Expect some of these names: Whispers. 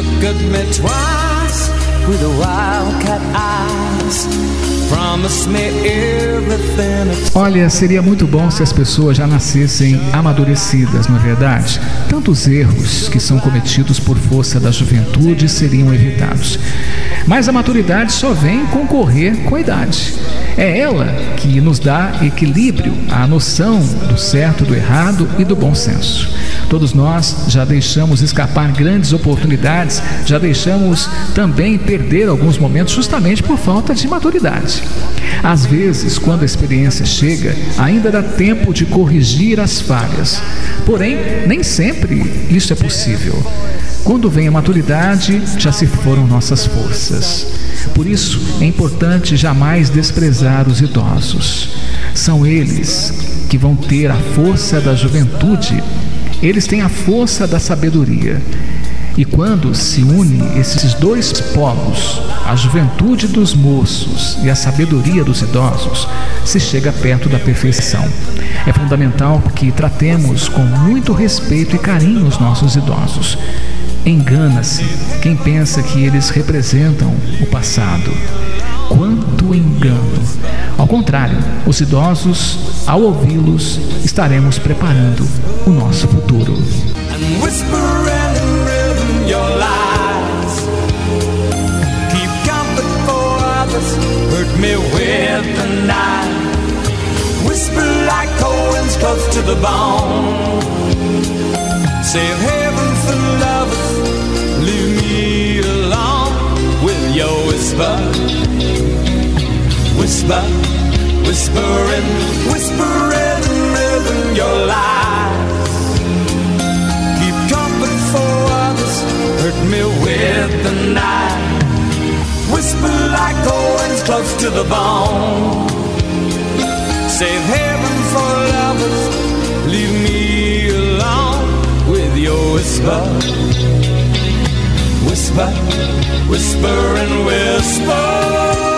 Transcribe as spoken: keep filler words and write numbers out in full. look at me twice with the wildcat eyes. Olha, seria muito bom se as pessoas já nascessem amadurecidas, não é verdade? Tantos erros que são cometidos por força da juventude seriam evitados. Mas a maturidade só vem concorrer com a idade. É ela que nos dá equilíbrio, a noção do certo, do errado e do bom senso. Todos nós já deixamos escapar grandes oportunidades, já deixamos também perder alguns momentos justamente por falta de maturidade. Às vezes, quando a experiência chega, ainda dá tempo de corrigir as falhas. Porém, nem sempre isso é possível. Quando vem a maturidade, já se foram nossas forças. Por isso, é importante jamais desprezar os idosos. São eles que vão ter a força da juventude. Eles têm a força da sabedoria. E quando se une esses dois polos, a juventude dos moços e a sabedoria dos idosos, se chega perto da perfeição. É fundamental que tratemos com muito respeito e carinho os nossos idosos. Engana-se quem pensa que eles representam o passado. Quanto engano! Ao contrário, os idosos, ao ouvi-los, estaremos preparando o nosso futuro. Whisper, whispering, whispering, living your lies. Keep comfort for others, hurt me with the knife. Whisper like the winds close to the bone. Save heaven for lovers, leave me alone with your whisper. Whisper, whisper and whisper.